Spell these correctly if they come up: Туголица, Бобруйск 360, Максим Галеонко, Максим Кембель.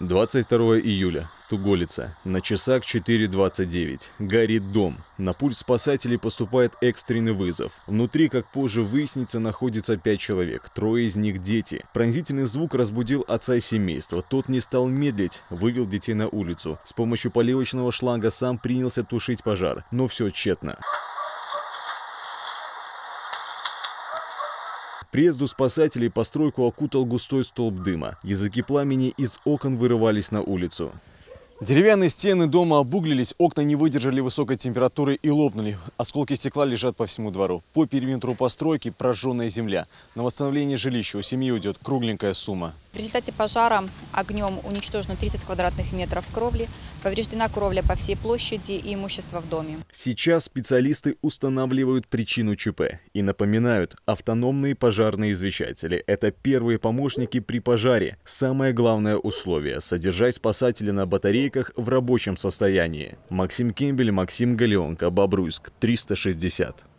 22 июля. Туголица. На часах 4:29. Горит дом. На пульт спасателей поступает экстренный вызов. Внутри, как позже выяснится, находится 5 человек. Трое из них дети. Пронзительный звук разбудил отца семейства. Тот не стал медлить, вывел детей на улицу. С помощью поливочного шланга сам принялся тушить пожар. Но все тщетно. Приезду спасателей постройку окутал густой столб дыма. Языки пламени из окон вырывались на улицу. Деревянные стены дома обуглились, окна не выдержали высокой температуры и лопнули. Осколки стекла лежат по всему двору. По периметру постройки прожженная земля. На восстановление жилища у семьи уйдет кругленькая сумма. В результате пожара огнем уничтожено 30 квадратных метров кровли, повреждена кровля по всей площади и имущество в доме. Сейчас специалисты устанавливают причину ЧП и напоминают, автономные пожарные извещатели – это первые помощники при пожаре. Самое главное условие – содержать спасателя на батарейках в рабочем состоянии. Максим Кембель, Максим Галеонко, Бобруйск 360.